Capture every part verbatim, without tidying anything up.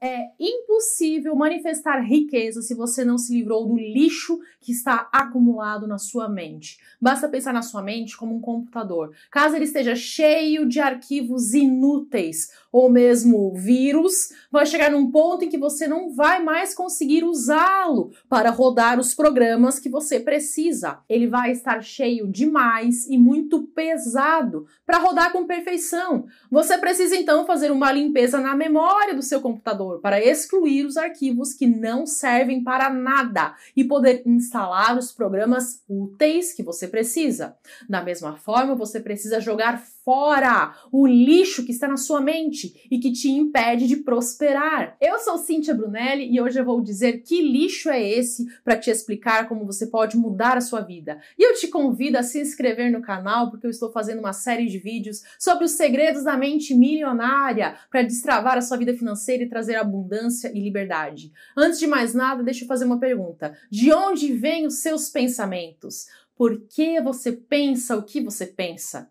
É impossível manifestar riqueza se você não se livrou do lixo que está acumulado na sua mente. Basta pensar na sua mente como um computador. Caso ele esteja cheio de arquivos inúteis ou mesmo vírus, vai chegar num ponto em que você não vai mais conseguir usá-lo para rodar os programas que você precisa. Ele vai estar cheio demais e muito pesado para rodar com perfeição. Você precisa então fazer uma limpeza na memória do seu computador para excluir os arquivos que não servem para nada e poder instalar os programas úteis que você precisa. Da mesma forma, você precisa jogar fora o lixo que está na sua mente e que te impede de prosperar. Eu sou Cíntia Brunelli e hoje eu vou dizer que lixo é esse para te explicar como você pode mudar a sua vida. E eu te convido a se inscrever no canal porque eu estou fazendo uma série de vídeos sobre os segredos da mente milionária para destravar a sua vida financeira e trazer abundância e liberdade. Antes de mais nada, deixa eu fazer uma pergunta. De onde vêm os seus pensamentos? Por que você pensa o que você pensa?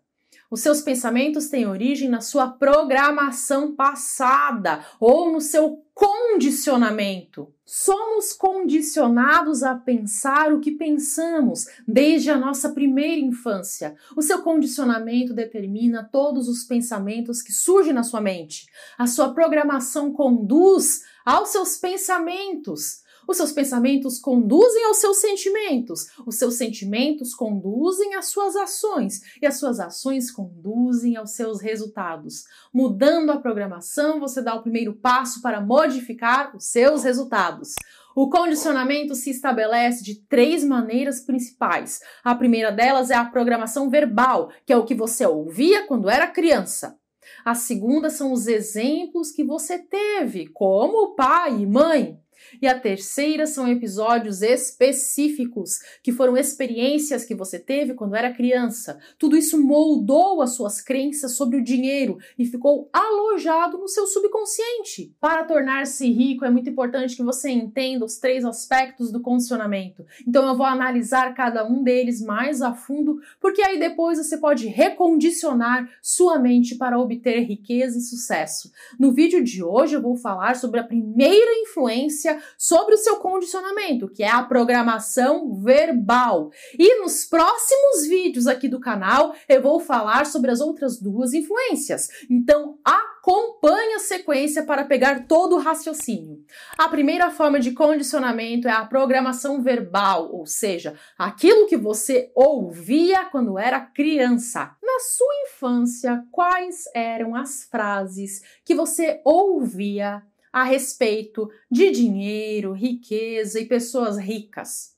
Os seus pensamentos têm origem na sua programação passada ou no seu condicionamento. Somos condicionados a pensar o que pensamos desde a nossa primeira infância. O seu condicionamento determina todos os pensamentos que surgem na sua mente. A sua programação conduz aos seus pensamentos. Os seus pensamentos conduzem aos seus sentimentos, os seus sentimentos conduzem às suas ações e as suas ações conduzem aos seus resultados. Mudando a programação, você dá o primeiro passo para modificar os seus resultados. O condicionamento se estabelece de três maneiras principais. A primeira delas é a programação verbal, que é o que você ouvia quando era criança. A segunda são os exemplos que você teve, como pai e mãe. E a terceira são episódios específicos, que foram experiências que você teve quando era criança. Tudo isso moldou as suas crenças sobre o dinheiro e ficou alojado no seu subconsciente. Para tornar-se rico, é muito importante que você entenda os três aspectos do condicionamento. Então eu vou analisar cada um deles mais a fundo, porque aí depois você pode recondicionar sua mente para obter riqueza e sucesso. No vídeo de hoje eu vou falar sobre a primeira influência sobre o seu condicionamento, que é a programação verbal. E nos próximos vídeos aqui do canal, eu vou falar sobre as outras duas influências. Então, acompanhe a sequência para pegar todo o raciocínio. A primeira forma de condicionamento é a programação verbal, ou seja, aquilo que você ouvia quando era criança. Na sua infância, quais eram as frases que você ouvia a respeito de dinheiro, riqueza e pessoas ricas?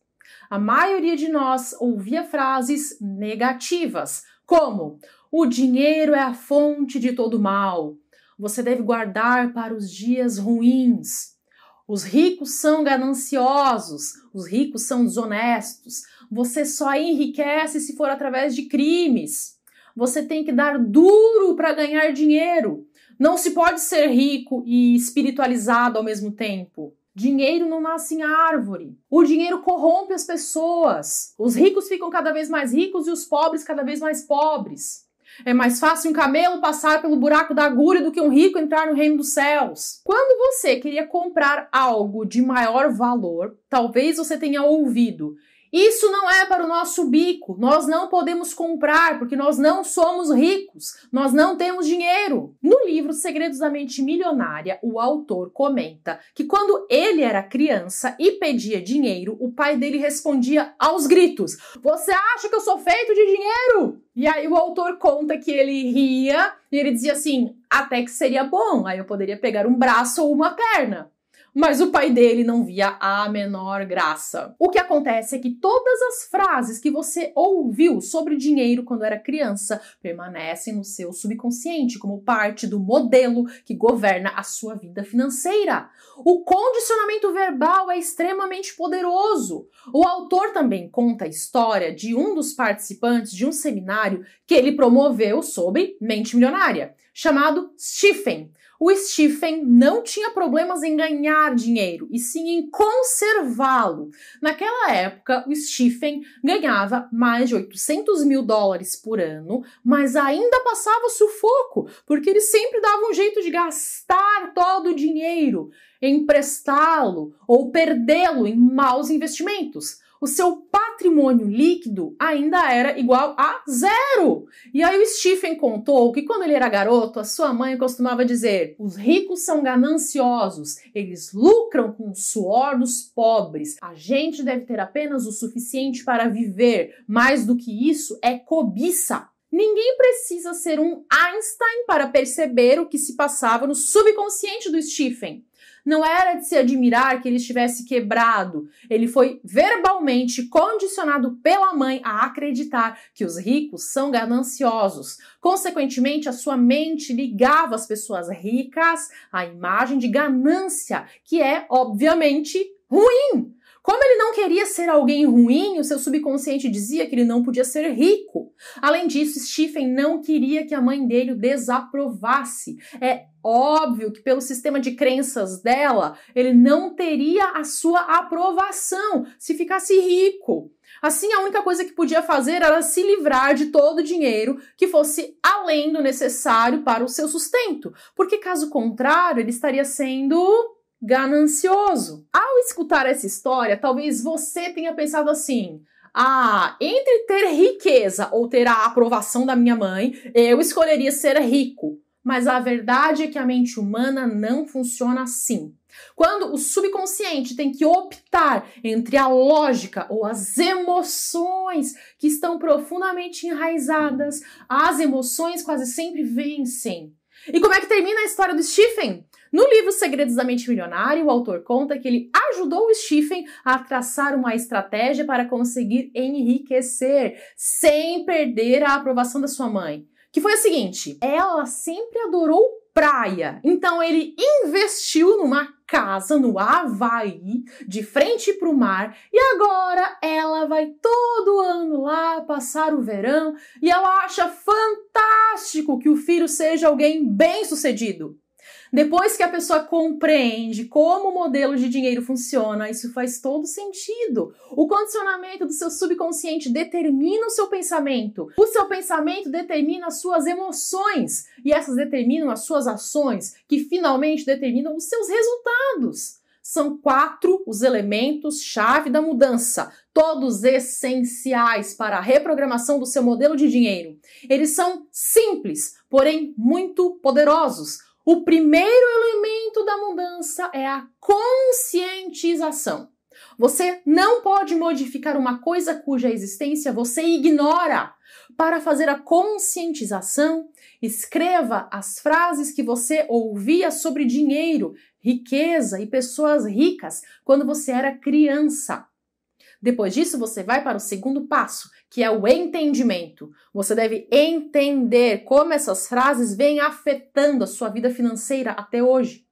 A maioria de nós ouvia frases negativas, como: o dinheiro é a fonte de todo mal, você deve guardar para os dias ruins, os ricos são gananciosos, os ricos são desonestos, você só enriquece se for através de crimes, você tem que dar duro para ganhar dinheiro. Não se pode ser rico e espiritualizado ao mesmo tempo. Dinheiro não nasce em árvore. O dinheiro corrompe as pessoas. Os ricos ficam cada vez mais ricos e os pobres cada vez mais pobres. É mais fácil um camelo passar pelo buraco da agulha do que um rico entrar no reino dos céus. Quando você queria comprar algo de maior valor, talvez você tenha ouvido: isso não é para o nosso bico, nós não podemos comprar porque nós não somos ricos, nós não temos dinheiro. No livro Segredos da Mente Milionária, o autor comenta que quando ele era criança e pedia dinheiro, o pai dele respondia aos gritos: você acha que eu sou feito de dinheiro? E aí o autor conta que ele ria e ele dizia assim: até que seria bom, aí eu poderia pegar um braço ou uma perna. Mas o pai dele não via a menor graça. O que acontece é que todas as frases que você ouviu sobre dinheiro quando era criança permanecem no seu subconsciente como parte do modelo que governa a sua vida financeira. O condicionamento verbal é extremamente poderoso. O autor também conta a história de um dos participantes de um seminário que ele promoveu sobre mente milionária, chamado Stephen. O Stephen não tinha problemas em ganhar dinheiro, e sim em conservá-lo. Naquela época, o Stephen ganhava mais de oitocentos mil dólares por ano, mas ainda passava sufoco, porque ele sempre dava um jeito de gastar todo o dinheiro, emprestá-lo ou perdê-lo em maus investimentos. O seu patrimônio líquido ainda era igual a zero. E aí o Stephen contou que quando ele era garoto, a sua mãe costumava dizer: os ricos são gananciosos, eles lucram com o suor dos pobres, a gente deve ter apenas o suficiente para viver, mais do que isso é cobiça. Ninguém precisa ser um Einstein para perceber o que se passava no subconsciente do Stephen. Não era de se admirar que ele estivesse quebrado. Ele foi verbalmente condicionado pela mãe a acreditar que os ricos são gananciosos. Consequentemente, a sua mente ligava as pessoas ricas à imagem de ganância, que é, obviamente, ruim. Como ele não queria ser alguém ruim, o seu subconsciente dizia que ele não podia ser rico. Além disso, Stephen não queria que a mãe dele o desaprovasse. É óbvio que pelo sistema de crenças dela, ele não teria a sua aprovação se ficasse rico. Assim, a única coisa que podia fazer era se livrar de todo o dinheiro que fosse além do necessário para o seu sustento, porque caso contrário, ele estaria sendo ganancioso. Ao escutar essa história, talvez você tenha pensado assim: ah, entre ter riqueza ou ter a aprovação da minha mãe, eu escolheria ser rico. Mas a verdade é que a mente humana não funciona assim. Quando o subconsciente tem que optar entre a lógica ou as emoções que estão profundamente enraizadas, as emoções quase sempre vencem. E como é que termina a história do Stephen? No livro Segredos da Mente Milionária, o autor conta que ele ajudou o Stephen a traçar uma estratégia para conseguir enriquecer sem perder a aprovação da sua mãe, que foi a seguinte: ela sempre adorou praia, então ele investiu numa casa no Havaí, de frente para o mar, e agora ela vai todo ano lá passar o verão, e ela acha fantástico que o filho seja alguém bem-sucedido. Depois que a pessoa compreende como o modelo de dinheiro funciona, isso faz todo sentido. O condicionamento do seu subconsciente determina o seu pensamento. O seu pensamento determina as suas emoções. E essas determinam as suas ações, que finalmente determinam os seus resultados. São quatro os elementos-chave da mudança, todos essenciais para a reprogramação do seu modelo de dinheiro. Eles são simples, porém muito poderosos. O primeiro elemento da mudança é a conscientização. Você não pode modificar uma coisa cuja existência você ignora. Para fazer a conscientização, escreva as frases que você ouvia sobre dinheiro, riqueza e pessoas ricas quando você era criança. Depois disso, você vai para o segundo passo, que é o entendimento. Você deve entender como essas frases vêm afetando a sua vida financeira até hoje.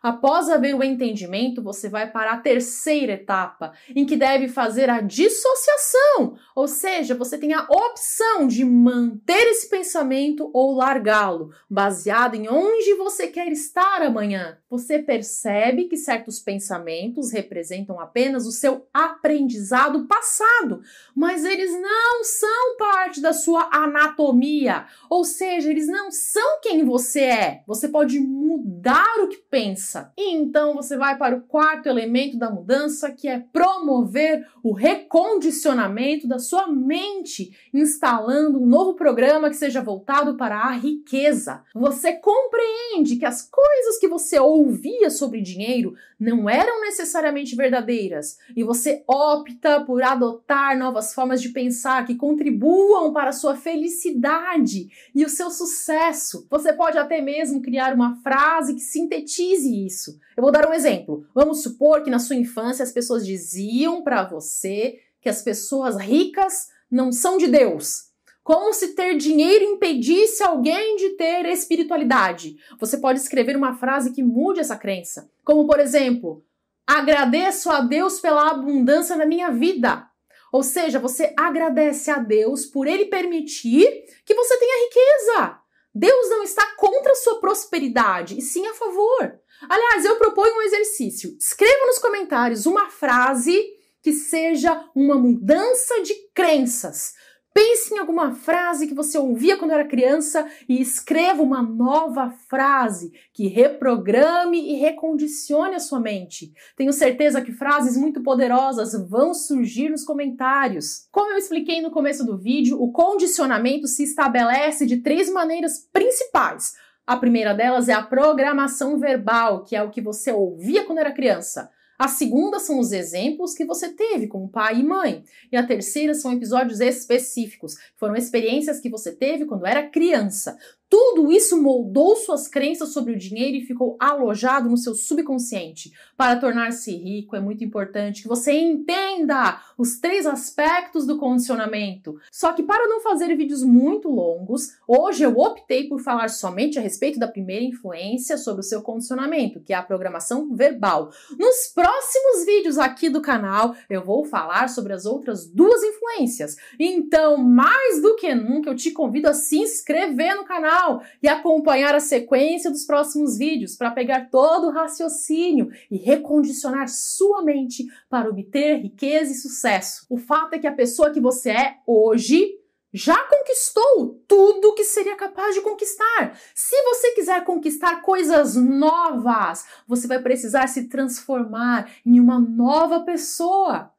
Após haver o entendimento, você vai para a terceira etapa, em que deve fazer a dissociação, ou seja, você tem a opção de manter esse pensamento ou largá-lo, baseado em onde você quer estar amanhã. Você percebe que certos pensamentos representam apenas o seu aprendizado passado, mas eles não são parte da sua anatomia, ou seja, eles não são quem você é. Você pode mudar o que pensa. E então você vai para o quarto elemento da mudança, que é promover o recondicionamento da sua mente, instalando um novo programa que seja voltado para a riqueza. Você compreende que as coisas que você ouvia sobre dinheiro não eram necessariamente verdadeiras, e você opta por adotar novas formas de pensar que contribuam para a sua felicidade e o seu sucesso. Você pode até mesmo criar uma frase que sintetize isso. Eu vou dar um exemplo. Vamos supor que na sua infância as pessoas diziam para você que as pessoas ricas não são de Deus. Como se ter dinheiro impedisse alguém de ter espiritualidade. Você pode escrever uma frase que mude essa crença. Como, por exemplo, agradeço a Deus pela abundância na minha vida. Ou seja, você agradece a Deus por ele permitir que você tenha riqueza. Deus não está contra a sua prosperidade, e sim a favor. Aliás, eu proponho um exercício. Escreva nos comentários uma frase que seja uma mudança de crenças. Pense em alguma frase que você ouvia quando era criança e escreva uma nova frase que reprograme e recondicione a sua mente. Tenho certeza que frases muito poderosas vão surgir nos comentários. Como eu expliquei no começo do vídeo, o condicionamento se estabelece de três maneiras principais. A primeira delas é a programação verbal, que é o que você ouvia quando era criança. A segunda são os exemplos que você teve com pai e mãe. E a terceira são episódios específicos. Foram experiências que você teve quando era criança. Tudo isso moldou suas crenças sobre o dinheiro e ficou alojado no seu subconsciente. Para tornar-se rico, é muito importante que você entenda os três aspectos do condicionamento. Só que para não fazer vídeos muito longos, hoje eu optei por falar somente a respeito da primeira influência sobre o seu condicionamento, que é a programação verbal. Nos próximos vídeos aqui do canal, eu vou falar sobre as outras duas influências. Então, mais do que nunca, eu te convido a se inscrever no canal e acompanhar a sequência dos próximos vídeos para pegar todo o raciocínio e recondicionar sua mente para obter riqueza e sucesso. O fato é que a pessoa que você é hoje já conquistou tudo que seria capaz de conquistar. Se você quiser conquistar coisas novas, você vai precisar se transformar em uma nova pessoa.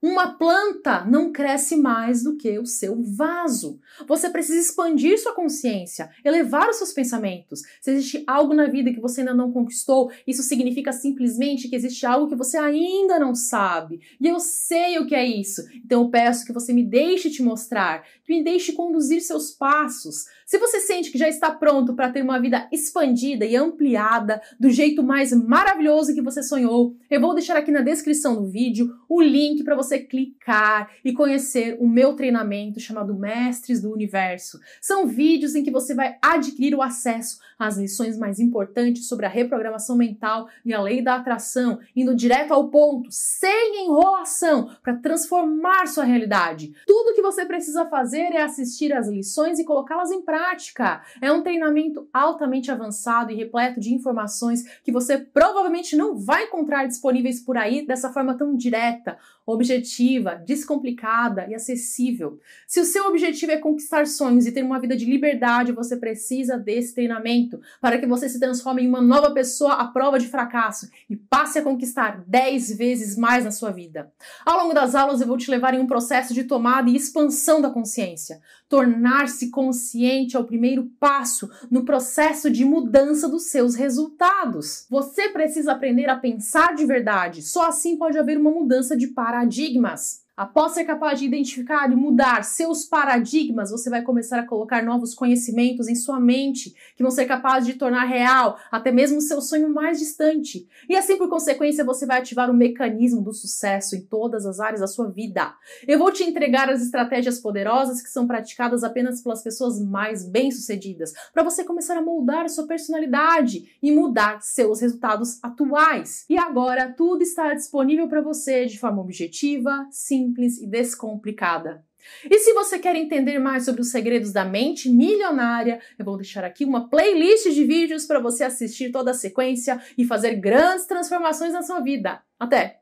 Uma planta não cresce mais do que o seu vaso. Você precisa expandir sua consciência, elevar os seus pensamentos. Se existe algo na vida que você ainda não conquistou, isso significa simplesmente que existe algo que você ainda não sabe. E eu sei o que é isso. Então eu peço que você me deixe te mostrar, que me deixe conduzir seus passos. Se você sente que já está pronto para ter uma vida expandida e ampliada do jeito mais maravilhoso que você sonhou, eu vou deixar aqui na descrição do vídeo o link para você você clicar e conhecer o meu treinamento chamado Mestres do Universo. São vídeos em que você vai adquirir o acesso às lições mais importantes sobre a reprogramação mental e a lei da atração, indo direto ao ponto, sem enrolação, para transformar sua realidade. Tudo que você precisa fazer é assistir às lições e colocá-las em prática. É um treinamento altamente avançado e repleto de informações que você provavelmente não vai encontrar disponíveis por aí dessa forma tão direta, objetiva, descomplicada e acessível. Se o seu objetivo é conquistar sonhos e ter uma vida de liberdade, você precisa desse treinamento para que você se transforme em uma nova pessoa à prova de fracasso e passe a conquistar dez vezes mais na sua vida. Ao longo das aulas eu vou te levar em um processo de tomada e expansão da consciência. Tornar-se consciente é o primeiro passo no processo de mudança dos seus resultados. Você precisa aprender a pensar de verdade, só assim pode haver uma mudança de paradigma. Após ser capaz de identificar e mudar seus paradigmas, você vai começar a colocar novos conhecimentos em sua mente, que vão ser capazes de tornar real até mesmo o seu sonho mais distante. E assim, por consequência, você vai ativar o mecanismo do sucesso em todas as áreas da sua vida. Eu vou te entregar as estratégias poderosas que são praticadas apenas pelas pessoas mais bem-sucedidas, para você começar a moldar sua personalidade e mudar seus resultados atuais. E agora, tudo está disponível para você de forma objetiva, simples, simples e descomplicada. E se você quer entender mais sobre os segredos da mente milionária, eu vou deixar aqui uma playlist de vídeos para você assistir toda a sequência e fazer grandes transformações na sua vida. Até!